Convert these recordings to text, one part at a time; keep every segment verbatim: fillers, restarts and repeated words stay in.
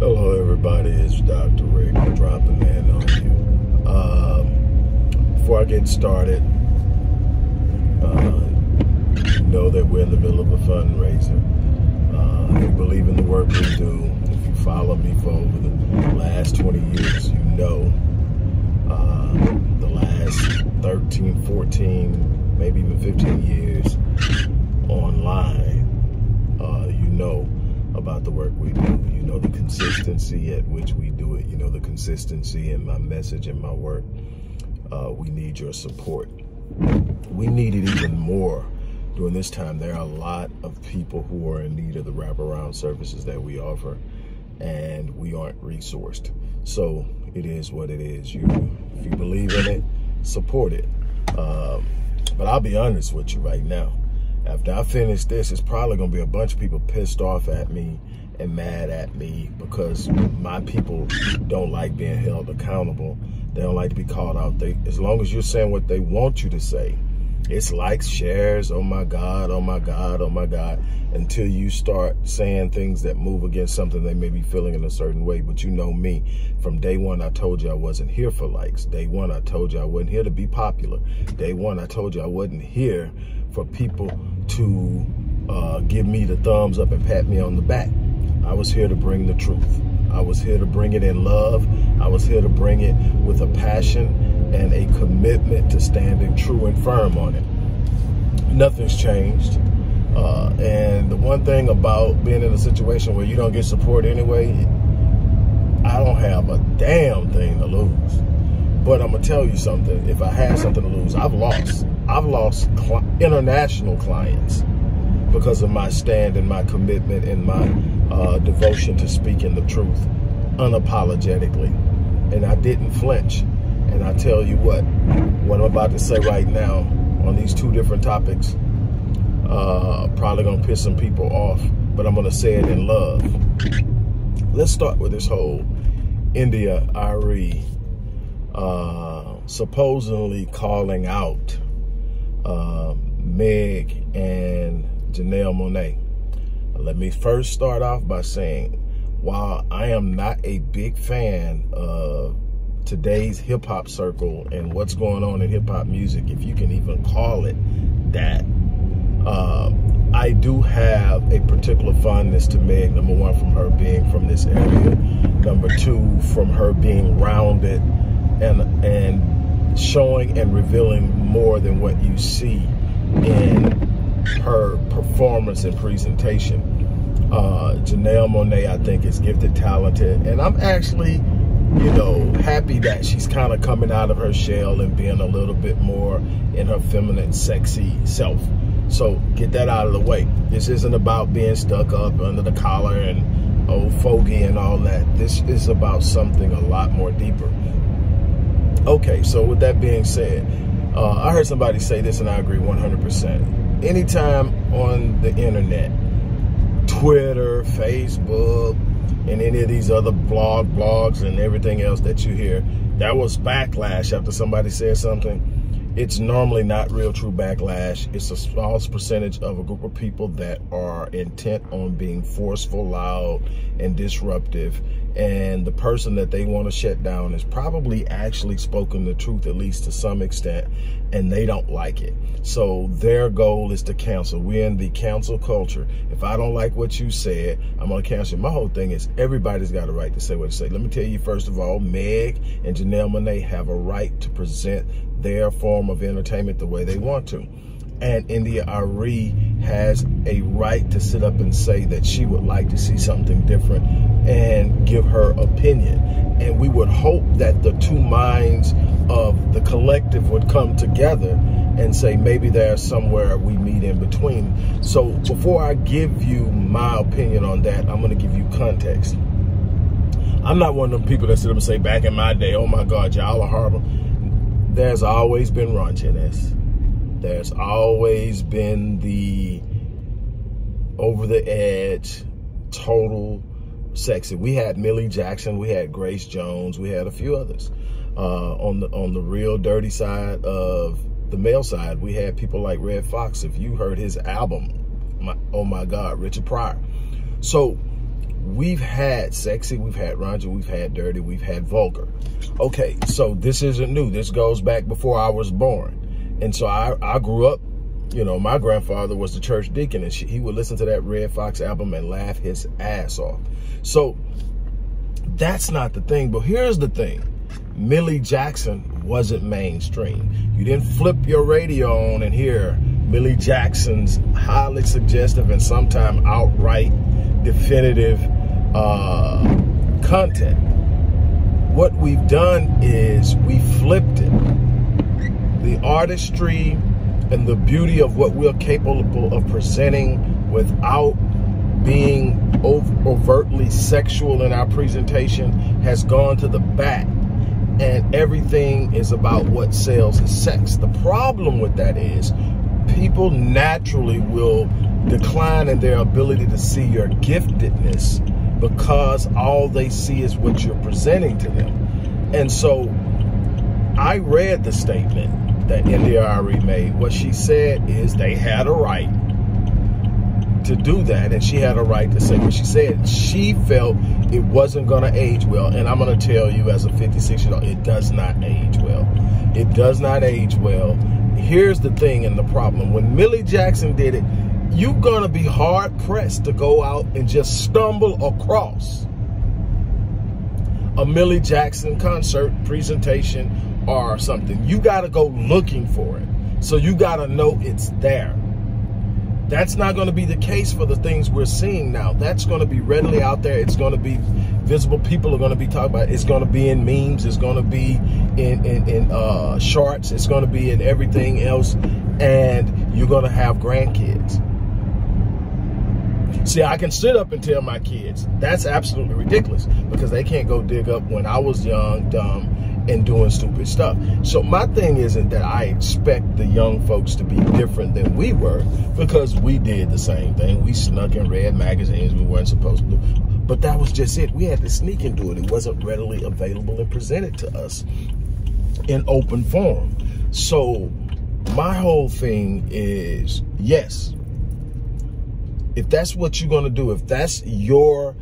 Hello everybody, it's Doctor Rick dropping in on you. Um, before I get started, uh, know that we're in the middle of a fundraiser. Uh, if you believe in the work we do, if you follow me for over the last twenty years, you know uh, the last thirteen, fourteen, maybe even fifteen years online, uh, you know about the work we do. You know the consistency at which we do it. You know the consistency in my message and my work. Uh, we need your support. We need it even more during this time. There are a lot of people who are in need of the wraparound services that we offer, and we aren't resourced. So it is what it is. You, if you believe in it, support it. Um, but I'll be honest with you right now. After I finish this, it's probably going to be a bunch of people pissed off at me and mad at me because my people don't like being held accountable. They don't like to be called out. They, as long as you're saying what they want you to say, it's likes, shares, oh my God, oh my God, oh my God, until you start saying things that move against something they may be feeling in a certain way. But you know me, from day one, I told you I wasn't here for likes. Day one, I told you I wasn't here to be popular. Day one, I told you I wasn't here for people to uh, give me the thumbs up and pat me on the back. I was here to bring the truth. I was here to bring it in love. I was here to bring it with a passion and a commitment to standing true and firm on it. Nothing's changed. Uh, and the one thing about being in a situation where you don't get support anyway, I don't have a damn thing to lose. But I'm gonna tell you something, if I had something to lose, I've lost. I've lost cl- international clients because of my stand and my commitment and my uh, devotion to speaking the truth unapologetically. And I didn't flinch. And I tell you what, what I'm about to say right now on these two different topics, uh, probably gonna piss some people off, but I'm gonna say it in love. Let's start with this whole India Arie uh, supposedly calling out Uh, Meg and Janelle Monae. Let me first start off by saying, while I am not a big fan of today's hip-hop circle and what's going on in hip-hop music, if you can even call it that, uh, I do have a particular fondness to Meg, number one, from her being from this area, number two, from her being rounded and and showing and revealing more than what you see in her performance and presentation. Uh, Janelle Monae, I think, is gifted, talented, and I'm actually, you know, happy that she's kind of coming out of her shell and being a little bit more in her feminine, sexy self. So get that out of the way. This isn't about being stuck up under the collar and old fogey and all that. This is about something a lot more deeper. Okay, so with that being said, uh, I heard somebody say this, and I agree one hundred percent. Anytime on the internet, Twitter, Facebook, and any of these other blog blogs and everything else that you hear, that was backlash after somebody said something. It's normally not real true backlash. It's a small percentage of a group of people that are intent on being forceful, loud, and disruptive. And the person that they want to shut down is probably actually spoken the truth, at least to some extent, and they don't like it. So their goal is to cancel. We're in the cancel culture. If I don't like what you said, I'm going to cancel. My whole thing is everybody's got a right to say what they say. Let me tell you, first of all, Meg and Janelle Monae have a right to present their form of entertainment the way they want to. And India Arie has a right to sit up and say that she would like to see something different and give her opinion. And we would hope that the two minds of the collective would come together and say, maybe there's somewhere we meet in between. So before I give you my opinion on that, I'm going to give you context. I'm not one of them people that sit up and say, back in my day, oh my God, y'all are horrible. There's always been raunchiness. There's always been the over the edge, total sexy. We had Millie Jackson, we had Grace Jones, we had a few others. Uh, on the on the real dirty side of the male side, we had people like Redd Foxx. If you heard his album, my, oh my God, Richard Pryor. So we've had sexy, we've had raunchy, we've had dirty, we've had vulgar. Okay, so this isn't new. This goes back before I was born. And so I, I grew up, you know, my grandfather was the church deacon, and she, he would listen to that Redd Foxx album and laugh his ass off. So that's not the thing. But here's the thing. Millie Jackson wasn't mainstream. You didn't flip your radio on and hear Millie Jackson's highly suggestive and sometimes outright definitive uh, content. What we've done is we flipped it. The artistry and the beauty of what we're capable of presenting without being overtly sexual in our presentation has gone to the back. And everything is about what sells is sex. The problem with that is people naturally will decline in their ability to see your giftedness because all they see is what you're presenting to them. And so I read the statement that India Arie made. What she said is they had a right to do that, and she had a right to say what she said. She felt it wasn't going to age well, and I'm going to tell you as a fifty-six year old, it does not age well. It does not age well. Here's the thing and the problem. When Millie Jackson did it, you're going to be hard pressed to go out and just stumble across a Millie Jackson concert, presentation, or something. You got to go looking for it. So you got to know it's there. That's not going to be the case for the things we're seeing now. That's going to be readily out there. It's going to be visible. People are going to be talking about it. It's going to be in memes. It's going to be in, in, in uh, shorts. It's going to be in everything else. And you're going to have grandkids. See, I can sit up and tell my kids, that's absolutely ridiculous, because they can't go dig up when I was young, dumb, and doing stupid stuff. So my thing isn't that I expect the young folks to be different than we were, because we did the same thing. We snuck and read magazines we weren't supposed to. But that was just it. We had to sneak and do it. It wasn't readily available and presented to us in open form. So my whole thing is, yes, if that's what you're going to do, if that's your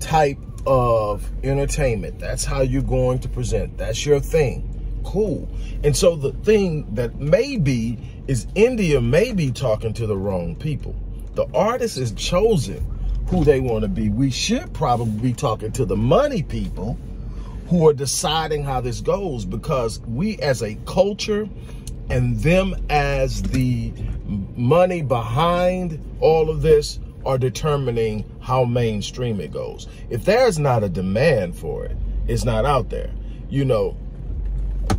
type of entertainment, that's how you're going to present, that's your thing, cool. And so the thing that maybe is India may be talking to the wrong people. The artist is chosen who they want to be. We should probably be talking to the money people who are deciding how this goes, because we as a culture and them as the money behind all of this are determining how mainstream it goes. If there's not a demand for it, it's not out there, you know.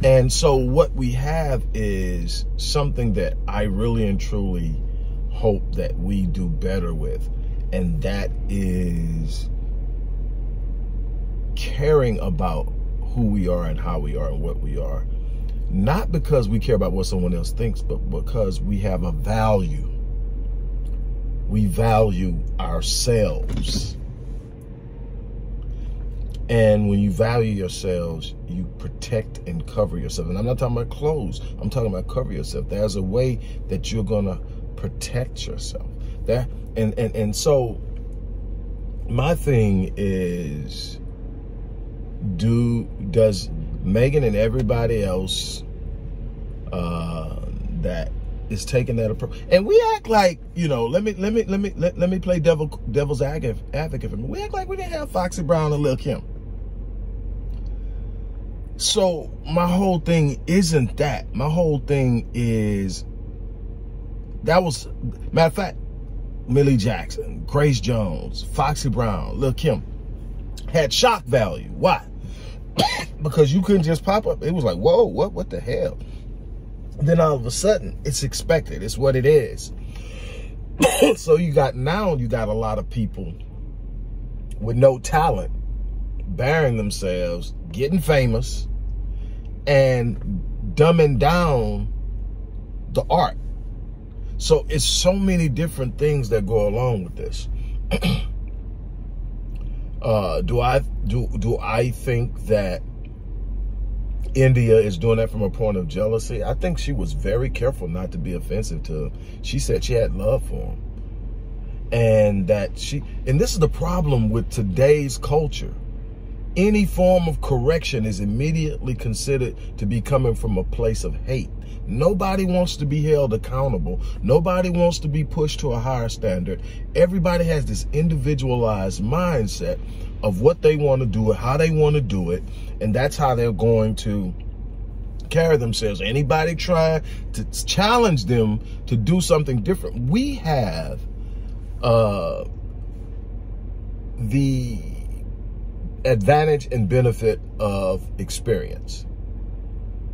And so what we have is something that I really and truly hope that we do better with, and that is caring about who we are and how we are and what we are. Not because we care about what someone else thinks, but because we have a value. We value ourselves. And when you value yourselves, you protect and cover yourself. And I'm not talking about clothes. I'm talking about cover yourself. There's a way that you're going to protect yourself. That, and, and, and so my thing is, do, does... Megan and everybody else uh, that is taking that approach, and we act like, you know, let me let me let me let, let me play devil devil's advocate for me. We act like we didn't have Foxy Brown and Lil Kim. So my whole thing isn't that. My whole thing is that was, matter of fact, Millie Jackson, Grace Jones, Foxy Brown, Lil Kim had shock value. Why? Because you couldn't just pop up. It was like, whoa, what, what the hell? Then all of a sudden, it's expected. It's what it is. So you got, now you got a lot of people with no talent, bearing themselves, getting famous, and dumbing down the art. So it's so many different things that go along with this. Uh, do I do do I think that India is doing that from a point of jealousy? I think she was very careful not to be offensive to him. She said she had love for him. And that she, and this is the problem with today's culture. Any form of correction is immediately considered to be coming from a place of hate. Nobody wants to be held accountable. Nobody wants to be pushed to a higher standard. Everybody has this individualized mindset of what they want to do, how they want to do it, and that's how they're going to carry themselves. Anybody trying to challenge them to do something different. We have uh, the advantage and benefit of experience.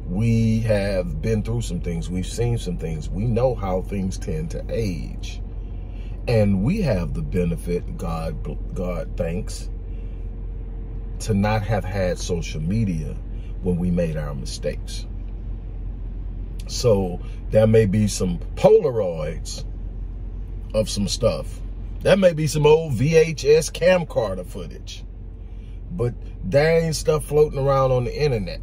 We have been through some things. We've seen some things. We know how things tend to age. And we have the benefit, God, God thanks, to not have had social media when we made our mistakes. So there may be some Polaroids of some stuff. There may be some old V H S camcorder footage. But there ain't stuff floating around on the internet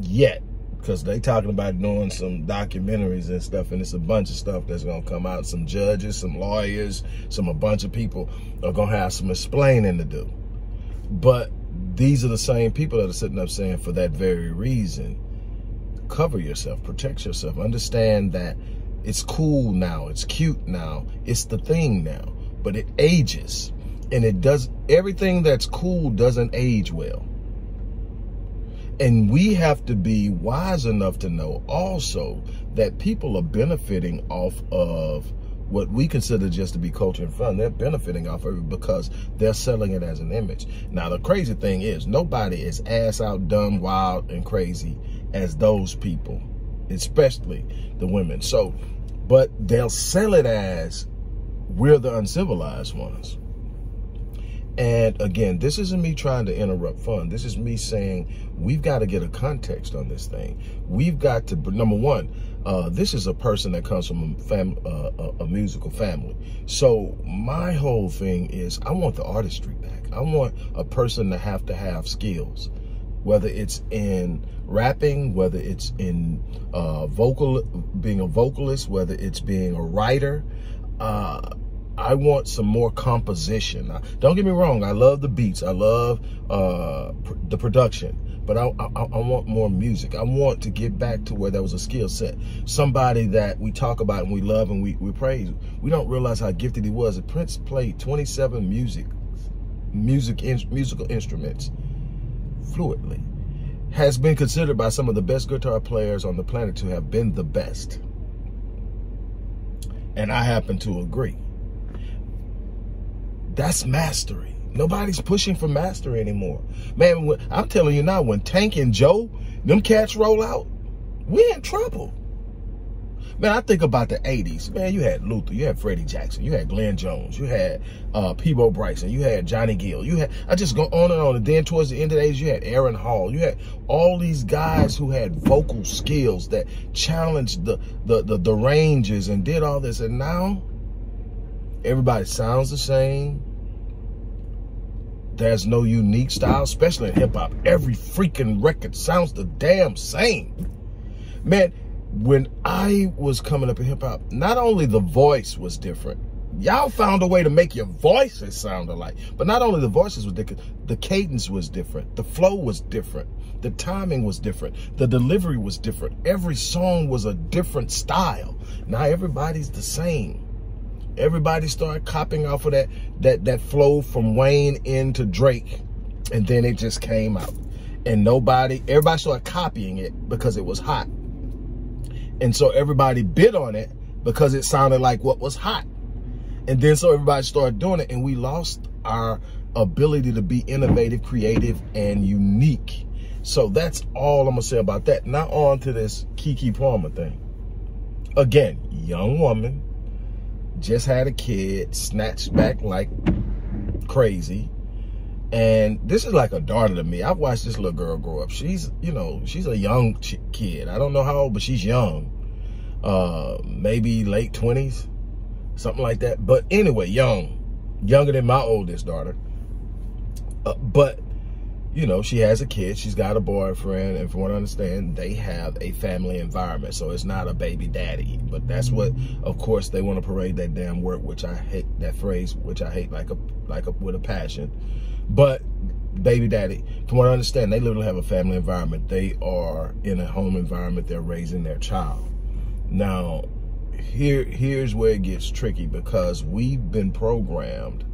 yet, because they talking about doing some documentaries and stuff, and it's a bunch of stuff that's going to come out. Some judges, some lawyers, some a bunch of people are going to have some explaining to do. But these are the same people that are sitting up saying, for that very reason, cover yourself, protect yourself, understand that it's cool now, it's cute now, it's the thing now, but it ages. And it does, everything that's cool doesn't age well. And we have to be wise enough to know also that people are benefiting off of what we consider just to be culture and fun. They're benefiting off of it because they're selling it as an image. Now, the crazy thing is, nobody is ass out, dumb, wild, and crazy as those people, especially the women. So, but they'll sell it as we're the uncivilized ones. And again, this isn't me trying to interrupt fun. This is me saying we've got to get a context on this thing. We've got to, number one, uh, this is a person that comes from a, fam, uh, a, a musical family. So my whole thing is I want the artistry back. I want a person to have to have skills, whether it's in rapping, whether it's in uh, vocal, being a vocalist, whether it's being a writer. Uh, I want some more composition. Now, don't get me wrong. I love the beats. I love uh, pr the production, but I, I, I want more music. I want to get back to where there was a skill set. Somebody that we talk about and we love and we, we praise. We don't realize how gifted he was. Prince played twenty-seven music, music in, musical instruments fluently. Has been considered by some of the best guitar players on the planet to have been the best. And I happen to agree. That's mastery. Nobody's pushing for mastery anymore. Man, when, I'm telling you now, when Tank and Joe, them cats roll out, we're in trouble. Man, I think about the eighties. Man, you had Luther, you had Freddie Jackson, you had Glenn Jones, you had uh, Peebo Bryson, you had Johnny Gill. You had, I just go on and on. And then towards the end of the days, you had Aaron Hall. You had all these guys who had vocal skills that challenged the, the, the, the ranges and did all this. And now, everybody sounds the same. There's no unique style, especially in hip hop. Every freaking record sounds the damn same. Man, when I was coming up in hip hop, not only the voice was different, y'all found a way to make your voices sound alike, but not only the voices were different, the cadence was different, the flow was different, the timing was different, the delivery was different. Every song was a different style. Now everybody's the same. Everybody started copying off of that, that, that flow from Wayne into Drake. And then it just came out. And nobody, everybody started copying it because it was hot. And so everybody bid on it because it sounded like what was hot. And then so everybody started doing it. And we lost our ability to be innovative, creative, and unique. So that's all I'm going to say about that. Now on to this Keke Palmer thing. Again, young woman. Just had a kid, snatched back like crazy. And this is like a daughter to me. I've watched this little girl grow up. She's, you know, she's a young ch kid. I don't know how old, but she's young. Uh, maybe late twenties, something like that. But anyway, young, younger than my oldest daughter. Uh, but you know, she has a kid, she's got a boyfriend, and from what I understand, they have a family environment, so it's not a baby daddy. But that's what, of course, they want to parade that damn word, which I hate, that phrase, which I hate like a, like a, with a passion. But baby daddy, from what I understand, they literally have a family environment. They are in a home environment, they're raising their child. Now, here, here's where it gets tricky, because we've been programmed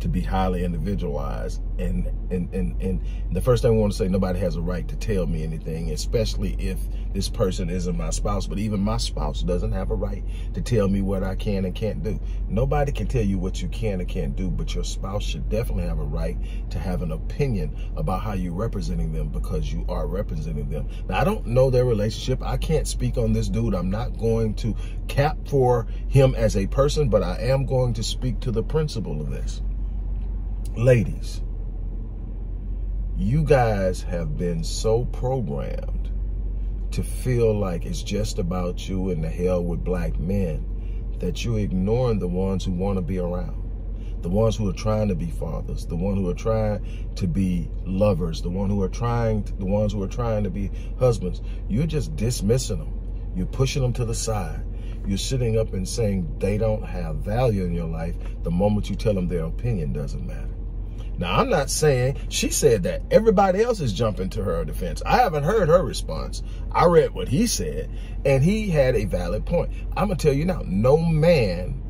to be highly individualized, and and, and and the first thing I want to say, nobody has a right to tell me anything, especially if this person isn't my spouse. But even my spouse doesn't have a right to tell me what I can and can't do. Nobody can tell you what you can and can't do, but your spouse should definitely have a right to have an opinion about how you're representing them, because you are representing them. Now, I don't know their relationship. I can't speak on this dude. I'm not going to cap for him as a person, but I am going to speak to the principle of this. Ladies, you guys have been so programmed to feel like it's just about you and the hell with black men that you're ignoring the ones who want to be around, the ones who are trying to be fathers, the ones who are trying to be lovers, the one who are trying, to, the ones who are trying to be husbands. You're just dismissing them. You're pushing them to the side. You're sitting up and saying they don't have value in your life the moment you tell them their opinion doesn't matter. Now, I'm not saying she said that. Everybody else is jumping to her defense. I haven't heard her response. I read what he said, and he had a valid point. I'm going to tell you now, no man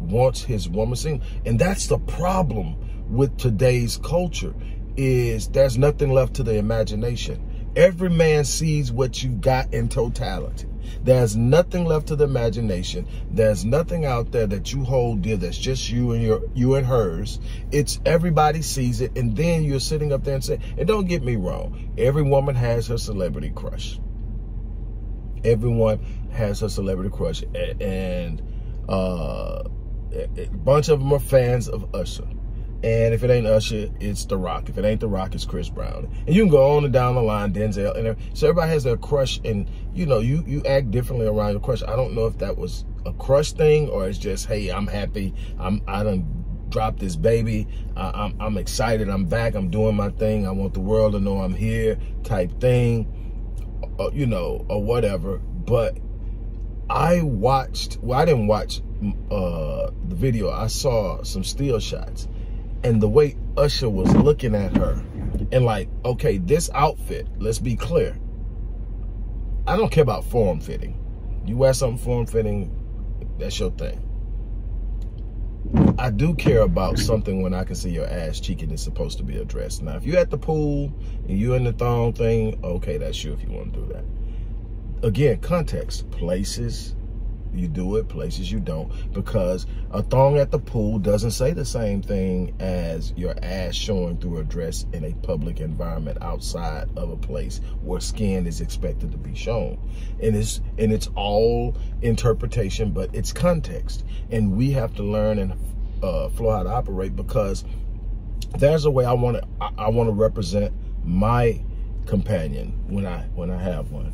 wants his woman single. And that's the problem with today's culture, is there's nothing left to the imagination. Every man sees what you got in totality. There's nothing left to the imagination. There's nothing out there that you hold dear that's just you and your you and hers. It's everybody sees it, and then you're sitting up there and saying, and don't get me wrong, every woman has her celebrity crush. Everyone has her celebrity crush, and uh, a bunch of them are fans of Usher. And if it ain't Usher, it's The Rock. If it ain't The Rock, it's Chris Brown. And you can go on and down the line, Denzel. And so everybody has their crush, and you know, you, you act differently around your crush. I don't know if that was a crush thing, or it's just, hey, I'm happy. I'm, I done dropped this baby. I, I'm, I'm excited. I'm back. I'm doing my thing. I want the world to know I'm here type thing, or, you know, or whatever. But I watched, well, I didn't watch uh, the video. I saw some still shots. And the way Usher was looking at her, and like, okay, this outfit, let's be clear. I don't care about form fitting. You wear something form fitting, that's your thing. I do care about something when I can see your ass cheek and it's supposed to be addressed. Now, if you're at the pool and you're in the thong thing, okay, that's you if you want to do that. Again, context, places. You do it, places you don't, because a thong at the pool doesn't say the same thing as your ass showing through a dress in a public environment outside of a place where skin is expected to be shown. And it's, and it's all interpretation, but it's context. And we have to learn and uh, flow how to operate, because there's a way I want to, I want to represent my companion when I, when I have one.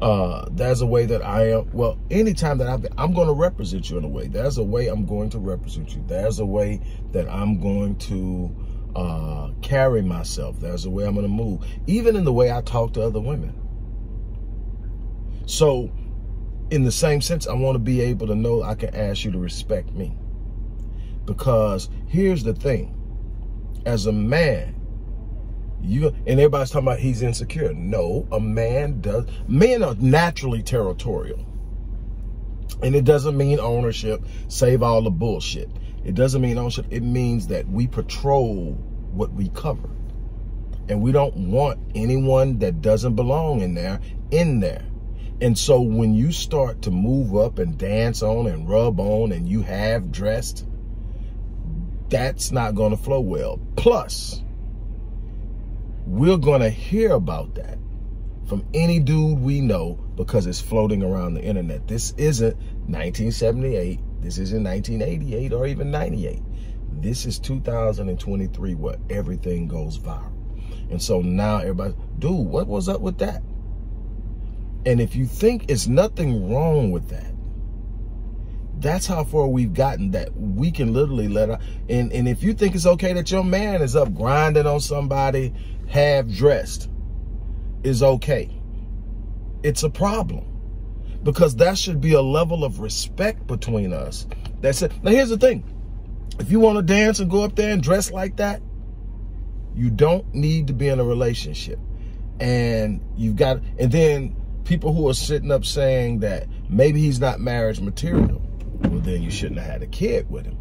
Uh, there's a way that I am, well, anytime that I've been, I'm going to represent you in a way. There's a way I'm going to represent you. There's a way that I'm going to uh, carry myself. There's a way I'm going to move. Even in the way I talk to other women. So, in the same sense, I want to be able to know I can ask you to respect me. Because here's the thing. As a man, You and everybody's talking about he's insecure. No, a man does. Men are naturally territorial. And it doesn't mean ownership, save all the bullshit. It doesn't mean ownership. It means that we patrol what we cover. And we don't want anyone that doesn't belong in there, in there. And so when you start to move up and dance on and rub on and you have dressed, that's not going to flow well. Plus, we're going to hear about that from any dude we know because it's floating around the internet. This isn't nineteen seventy-eight. This isn't nineteen eighty-eight or even ninety-eight. This is two thousand twenty-three where everything goes viral. And so now everybody, dude, what was up with that? And if you think it's nothing wrong with that, That's how far we've gotten, that we can literally let our, and, and if you think it's okay that your man is up grinding on somebody half dressed, is okay. It's a problem, because that should be a level of respect between us. That's it. Now here's the thing. If you want to dance and go up there and dress like that, you don't need to be in a relationship. And you've got, and then people who are sitting up saying that maybe he's not marriage material, well, then you shouldn't have had a kid with him.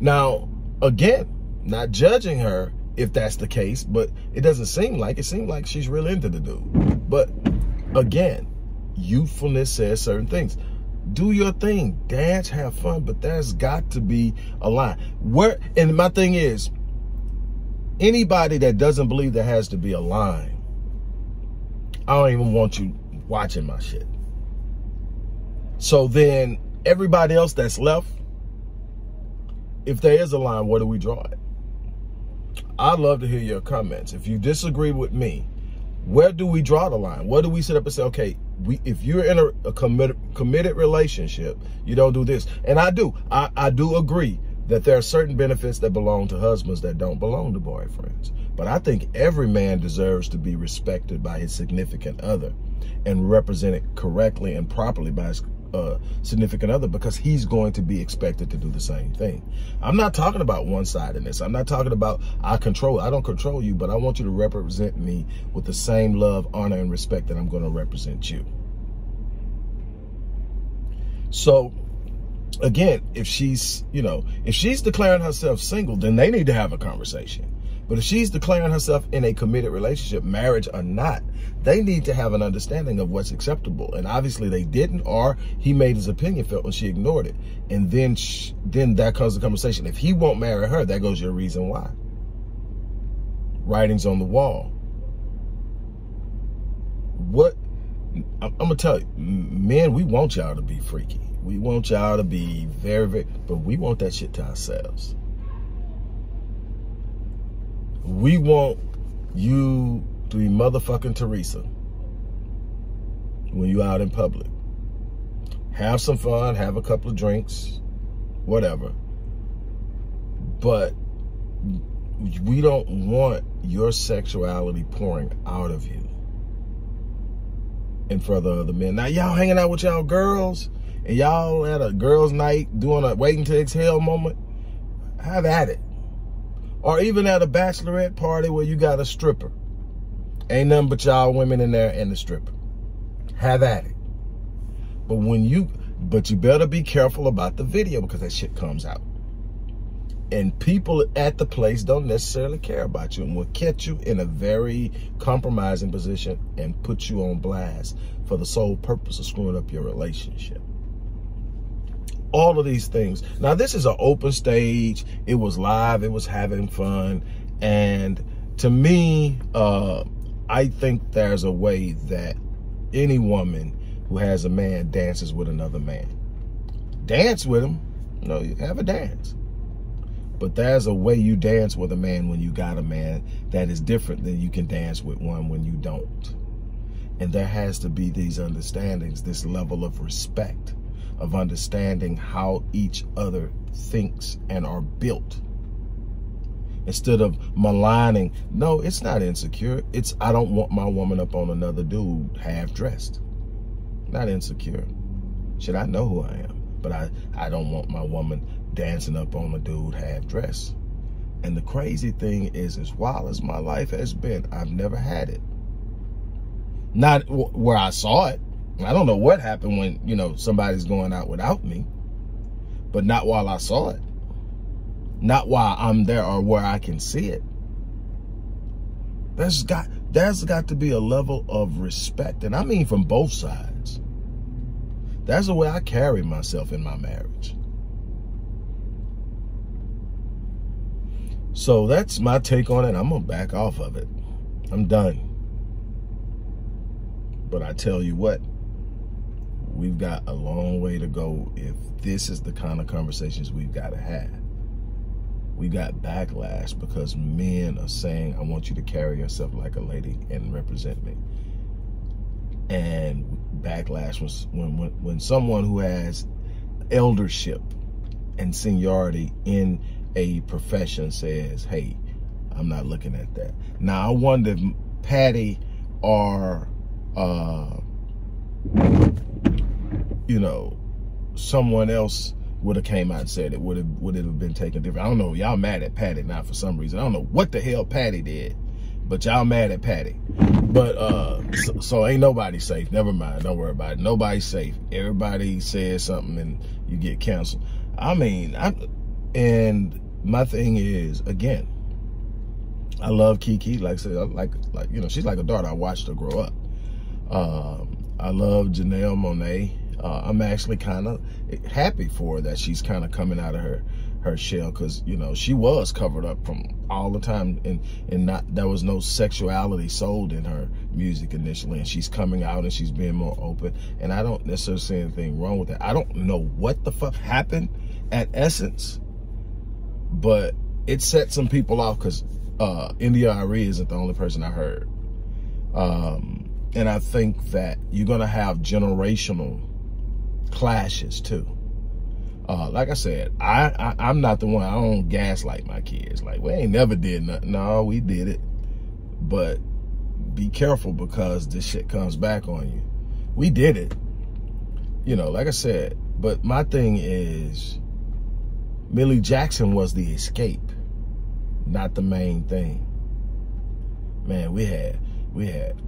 Now, again, not judging her if that's the case, but it doesn't seem like, it seemed like she's real into the dude. But again, youthfulness says certain things. Do your thing, dance, have fun, but there's got to be a line. Where, and my thing is, anybody that doesn't believe there has to be a line, I don't even want you watching my shit. So then everybody else that's left, if there is a line, where do we draw it? I'd love to hear your comments. If you disagree with me, where do we draw the line? Where do we sit up and say, okay, we, if you're in a, a committed, committed relationship, you don't do this. And I do. I, I do agree that there are certain benefits that belong to husbands that don't belong to boyfriends. But I think every man deserves to be respected by his significant other and represented correctly and properly by his uh, significant other, because he's going to be expected to do the same thing. I'm not talking about one side in this. I'm not talking about I control. I don't control you, but I want you to represent me with the same love, honor, and respect that I'm going to represent you. So again, if she's, you know, if she's declaring herself single, then they need to have a conversation. But if she's declaring herself in a committed relationship, marriage or not, they need to have an understanding of what's acceptable. And obviously they didn't, or he made his opinion felt and she ignored it. And then, she, then that comes the conversation. If he won't marry her, that goes your reason why. Writing's on the wall. What, I'm gonna tell you, men, we want y'all to be freaky. We want y'all to be very, very, but we want that shit to ourselves. We want you to be motherfucking Teresa when you out in public. Have some fun, have a couple of drinks, whatever. But we don't want your sexuality pouring out of you in front of other men. Now y'all hanging out with y'all girls, and y'all at a girls' night doing a waiting to exhale moment, have at it. Or even at a bachelorette party where you got a stripper. Ain't nothing but y'all women in there and the stripper. Have at it. But when you, but you better be careful about the video, because that shit comes out. And people at the place don't necessarily care about you and will catch you in a very compromising position and put you on blast for the sole purpose of screwing up your relationship. All of these things. Now, this is an open stage. It was live. It was having fun. And to me, uh, I think there's a way that any woman who has a man dances with another man. Dance with him. You know, you have a dance. But there's a way you dance with a man when you got a man that is different than you can dance with one when you don't. And there has to be these understandings, this level of respect, of understanding how each other thinks and are built, instead of maligning. No, it's not insecure. It's, I don't want my woman up on another dude half dressed. Not insecure. Should I know who I am? But I, I don't want my woman dancing up on a dude half dressed. And the crazy thing is, as wild as my life has been, I've never had it. Not where I saw it. I don't know what happened when, you know, somebody's going out without me, but not while I saw it. Not while I'm there or where I can see it. There's got, there's got to be a level of respect. And I mean from both sides. That's the way I carry myself in my marriage. So that's my take on it. I'm going to back off of it. I'm done. But I tell you what, we've got a long way to go if this is the kind of conversations we've got to have. We got backlash because men are saying, I want you to carry yourself like a lady and represent me. and backlash was when, when when someone who has eldership and seniority in a profession says, hey, I'm not looking at that. Now, I wonder if Patty or, uh, you know, someone else would have came out and said it. Would it, would it have been taken different? I don't know. Y'all mad at Patty now for some reason. I don't know what the hell Patty did, but y'all mad at Patty. But, uh, so, so ain't nobody safe. Never mind. Don't worry about it. Nobody's safe. Everybody says something and you get canceled. I mean, I, and my thing is, again, I love Keke. Like I said, I like, like, you know, she's like a daughter. I watched her grow up. Um, I love Janelle Monae. Uh, I'm actually kind of happy for her that she's kind of coming out of her, her shell, because, you know, she was covered up from all the time, and, and not, there was no sexuality sold in her music initially, and she's coming out and she's being more open, and I don't necessarily see anything wrong with that. I don't know what the fuck happened at Essence, but it set some people off, because uh, India Arie isn't the only person I heard. Um, and I think that you're going to have generational clashes too. Uh, like I said, I, I, I'm not the one. I don't gaslight my kids. Like, we ain't never did nothing. No, we did it. But be careful, because this shit comes back on you. We did it. You know, like I said, but my thing is, Millie Jackson was the escape, not the main thing. Man, we had, we had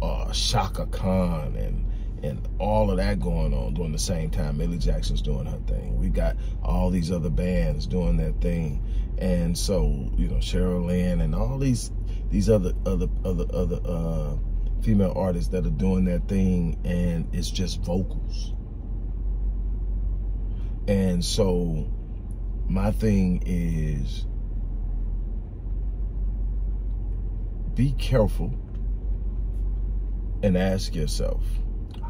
uh, Chaka Khan and and all of that going on during the same time Millie Jackson's doing her thing. We got all these other bands doing their thing. And so, you know, Cheryl Lynn and all these these other other other other uh female artists that are doing their thing, and it's just vocals. And so my thing is, be careful and ask yourself,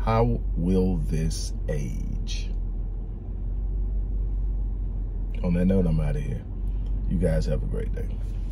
how will this age? On that note, I'm out of here. You guys have a great day.